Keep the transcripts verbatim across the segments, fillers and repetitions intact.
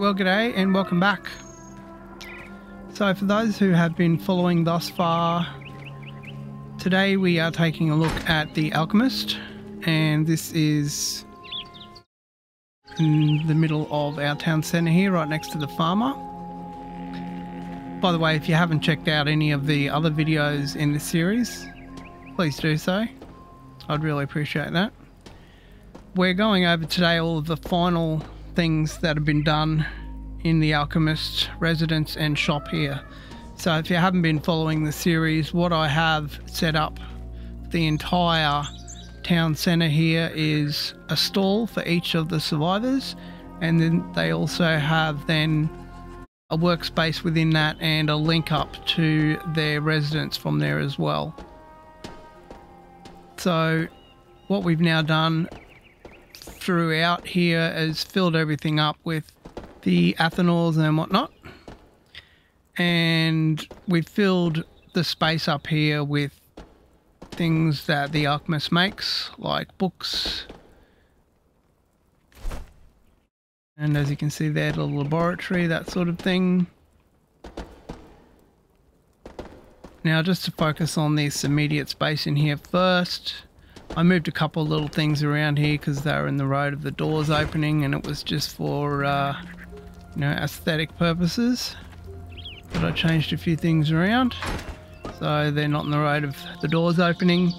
Right, well, g'day and welcome back. So for those who have been following thus far, today we are taking a look at the Alchemist, and this is in the middle of our town centre here, right next to the farmer. By the way, if you haven't checked out any of the other videos in this series, please do so. I'd really appreciate that. We're going over today all of the final things that have been done in the Alchemist residence and shop here. So if you haven't been following the series, what I have set up the entire town centre here is a stall for each of the survivors, and then they also have then a workspace within that and a link up to their residence from there as well. So what we've now done throughout here is filled everything up with the athanors and whatnot, and we've filled the space up here with things that the Alchemist makes, like books, and as you can see there, the laboratory, that sort of thing. Now, just to focus on this immediate space in here first, I moved a couple of little things around here because they were in the road of the doors opening, and it was just for uh, you know, aesthetic purposes. But I changed a few things around so they're not in the road of the doors opening.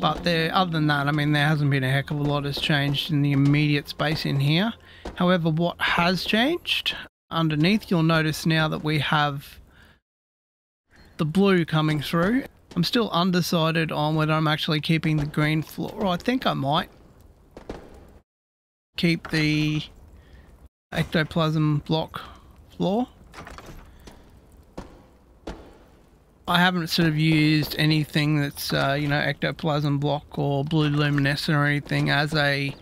But there, other than that, I mean, there hasn't been a heck of a lot has changed in the immediate space in here. However, what has changed underneath, you'll notice now that we have the blue coming through. I'm still undecided on whether I'm actually keeping the green floor. I think I might keep the ectoplasm block floor. I haven't sort of used anything that's, uh, you know, ectoplasm block or blue luminescent or anything as a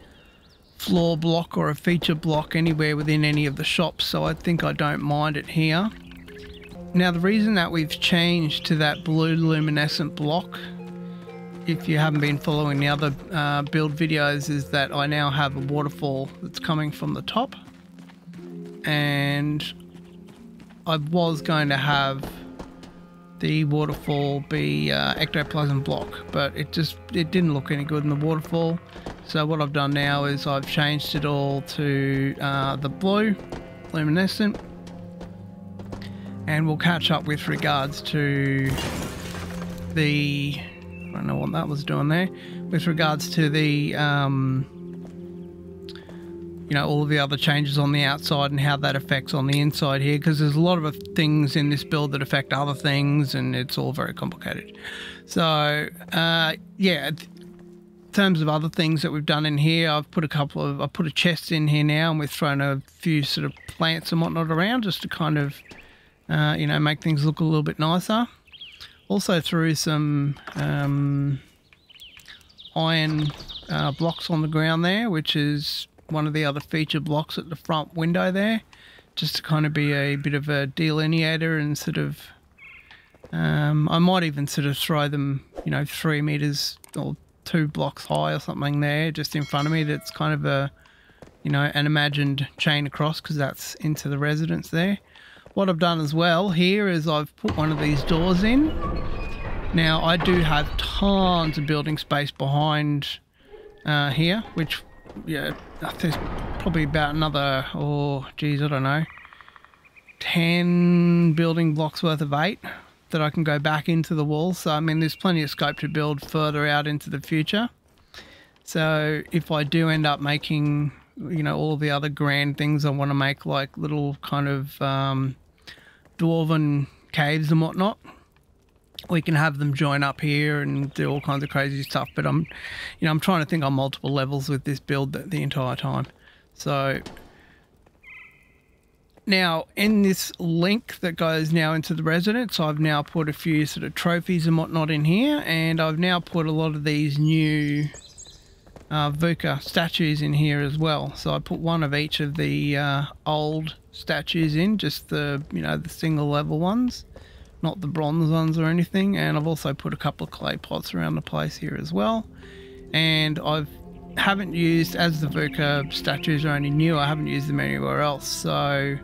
floor block or a feature block anywhere within any of the shops, so I think I don't mind it here. Now, the reason that we've changed to that blue luminescent block, if you haven't been following the other uh, build videos, is that I now have a waterfall that's coming from the top, and I was going to have the waterfall be uh, ectoplasm block, but it just it didn't look any good in the waterfall. So what I've done now is I've changed it all to uh, the blue luminescent. And we'll catch up with regards to the, I don't know what that was doing there, with regards to the, um, you know, all of the other changes on the outside and how that affects on the inside here, because there's a lot of things in this build that affect other things, and it's all very complicated. So, uh, yeah, in terms of other things that we've done in here, I've put a couple of, I've put a chest in here now, and we've thrown a few sort of plants and whatnot around just to kind of, Uh, you know, make things look a little bit nicer. Also threw some um, iron uh, blocks on the ground there, which is one of the other feature blocks at the front window there, just to kind of be a bit of a delineator and sort of, um, I might even sort of throw them, you know, three meters or two blocks high or something there just in front of me. That's kind of a, you know, an imagined chain across, because that's into the residence there. What I've done as well here is I've put one of these doors in. Now, I do have tons of building space behind uh, here, which, yeah, there's probably about another, oh, geez, I don't know, ten building blocks worth of eight that I can go back into the wall. So, I mean, there's plenty of scope to build further out into the future. So, if I do end up making, you know, all the other grand things I want to make, like little kind of um, dwarven caves and whatnot, we can have them join up here and do all kinds of crazy stuff. But I'm, you know, I'm trying to think on multiple levels with this build the, the entire time. So now in this link that goes now into the residence, I've now put a few sort of trophies and whatnot in here, and I've now put a lot of these new Uh, Vukah statues in here as well. So I put one of each of the uh, old statues in, just the, you know, the single level ones, not the bronze ones or anything. And I've also put a couple of clay pots around the place here as well. And I've haven't used, as the Vukah statues are only new, I haven't used them anywhere else, so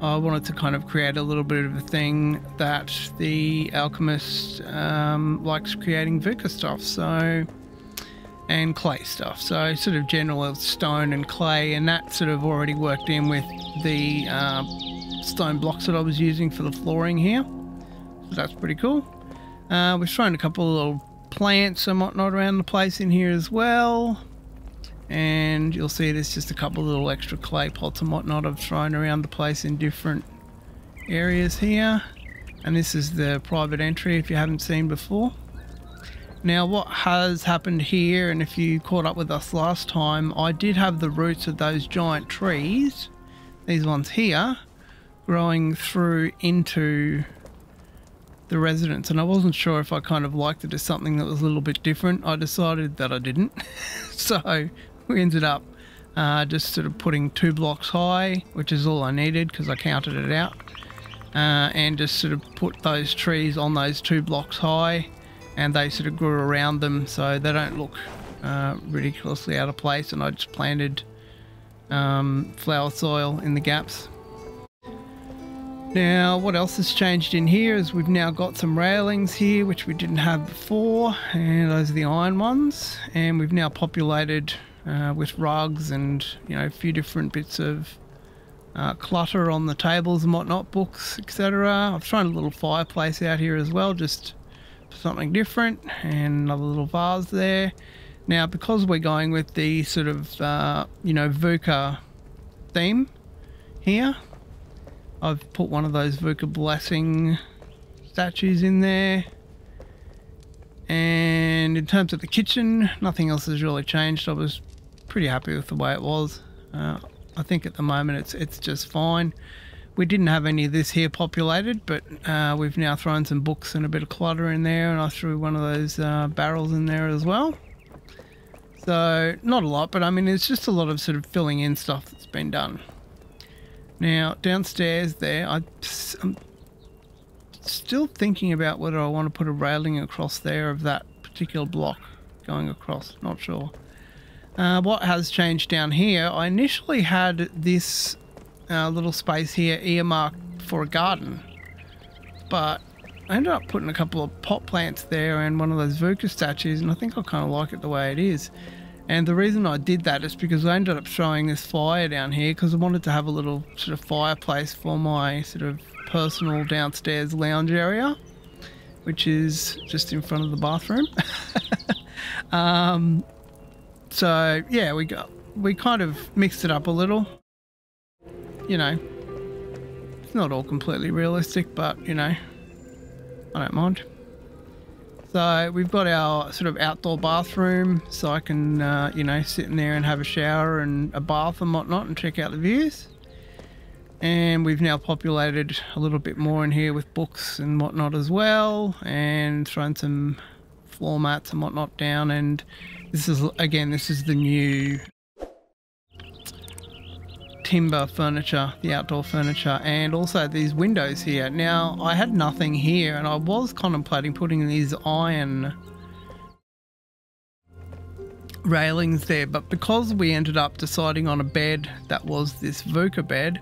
I wanted to kind of create a little bit of a thing that the Alchemist um, likes creating Vukah stuff, so, and clay stuff, so sort of general stone and clay, and that sort of already worked in with the uh, stone blocks that I was using for the flooring here, so that's pretty cool. Uh, we've thrown a couple of little plants and whatnot around the place in here as well, and you'll see there's just a couple of little extra clay pots and whatnot I've thrown around the place in different areas here. And this is the private entry if you haven't seen before. Now what has happened here, and if you caught up with us last time, I did have the roots of those giant trees, these ones here, growing through into the residence, and I wasn't sure if I kind of liked it as something that was a little bit different. I decided that I didn't. So we ended up uh, just sort of putting two blocks high, which is all I needed because I counted it out, uh, and just sort of put those trees on those two blocks high, and they sort of grew around them so they don't look uh, ridiculously out of place. And I just planted um, flower soil in the gaps. Now what else has changed in here is we've now got some railings here, which we didn't have before, and those are the iron ones, and we've now populated uh, with rugs and, you know, a few different bits of uh, clutter on the tables and whatnot, books, et cetera. I've thrown a little fireplace out here as well, just something different, and another little vase there. Now because we're going with the sort of, uh, you know, Vukah theme here, I've put one of those Vukah blessing statues in there. And in terms of the kitchen, nothing else has really changed. I was pretty happy with the way it was. Uh, I think at the moment it's it's just fine. We didn't have any of this here populated, but uh, we've now thrown some books and a bit of clutter in there, and I threw one of those uh, barrels in there as well. So not a lot, but I mean, it's just a lot of sort of filling in stuff that's been done. Now downstairs there, I, I'm still thinking about whether I want to put a railing across there of that particular block going across, not sure. Uh, what has changed down here, I initially had this uh, little space here earmarked for a garden, but I ended up putting a couple of pot plants there and one of those Vukah statues, and I think I kind of like it the way it is. And the reason I did that is because I ended up throwing this fire down here because I wanted to have a little sort of fireplace for my sort of personal downstairs lounge area, which is just in front of the bathroom. um, so yeah, we got, we kind of mixed it up a little. You know, it's not all completely realistic, but you know, I don't mind. So we've got our sort of outdoor bathroom, so I can, uh, you know, sit in there and have a shower and a bath and whatnot and check out the views. And we've now populated a little bit more in here with books and whatnot as well, and thrown some floor mats and whatnot down. And this is, again, this is the new timber furniture, the outdoor furniture, and also these windows here. Now I had nothing here, and I was contemplating putting these iron railings there, but because we ended up deciding on a bed that was this Vukah bed,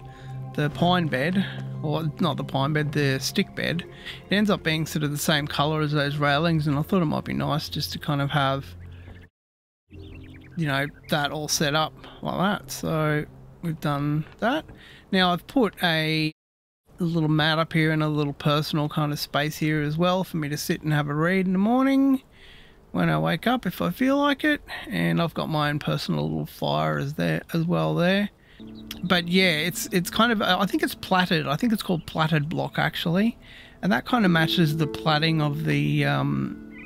the pine bed, or not the pine bed, the stick bed, it ends up being sort of the same color as those railings, and I thought it might be nice just to kind of have, you know, that all set up like that. So we've done that. Now I've put a little mat up here and a little personal kind of space here as well for me to sit and have a read in the morning when I wake up if I feel like it. And I've got my own personal little fire as there as well there. But yeah, it's it's kind of, I think it's platted. I think it's called platted block actually, and that kind of matches the platting of the um,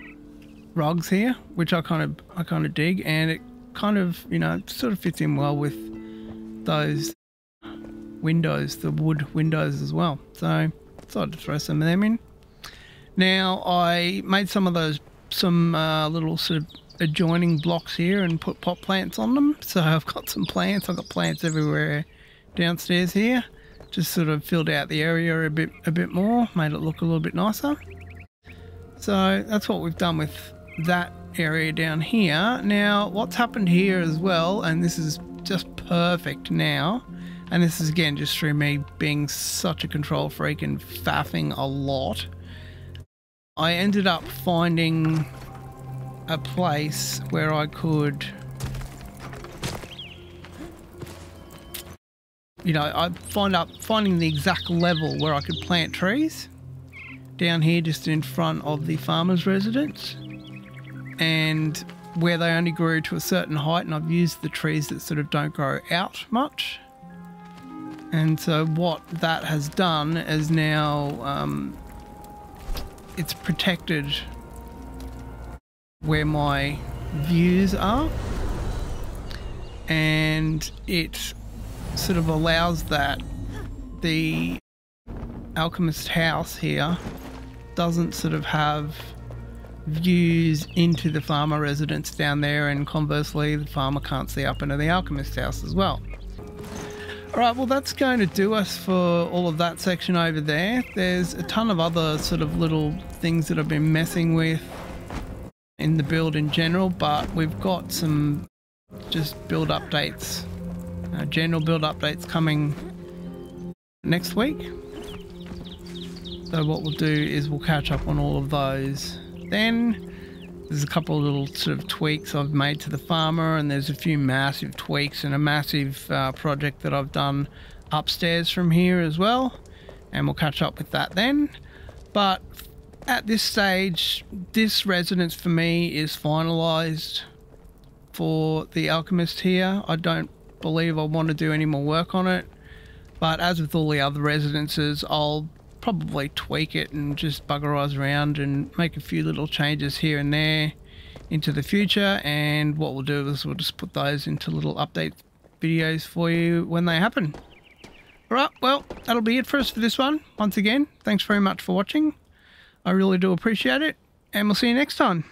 rugs here, which I kind of I kind of dig, and it kind of, you know, it sort of fits in well with those windows, the wood windows as well. So I decided to throw some of them in. Now I made some of those, some uh, little sort of adjoining blocks here and put pot plants on them. So I've got some plants, I've got plants everywhere downstairs here. Just sort of filled out the area a bit, a bit more, made it look a little bit nicer. So that's what we've done with that area down here. Now, what's happened here as well, and this is just perfect now, and this is again just through me being such a control freak and faffing a lot, I ended up finding a place where I could, you know, I find up finding the exact level where I could plant trees down here just in front of the farmer's residence, and where they only grew to a certain height, and I've used the trees that sort of don't grow out much. And so what that has done is now um, it's protected where my views are, and it sort of allows that the Alchemist house here doesn't sort of have views into the farmer residence down there, and conversely the farmer can't see up into the Alchemist house as well. Alright, well that's going to do us for all of that section over there. There's a ton of other sort of little things that I've been messing with in the build in general, but we've got some just build updates, uh, general build updates coming next week. So what we'll do is we'll catch up on all of those then. There's a couple of little sort of tweaks I've made to the farmer, and there's a few massive tweaks and a massive uh, project that I've done upstairs from here as well, and we'll catch up with that then. But at this stage, this residence for me is finalized for the Alchemist here. I don't believe I want to do any more work on it, but as with all the other residences, I'll probably tweak it and just bugger eyes around and make a few little changes here and there into the future, and what we'll do is we'll just put those into little update videos for you when they happen. Alright, well that'll be it for us for this one. Once again, thanks very much for watching. I really do appreciate it, and we'll see you next time.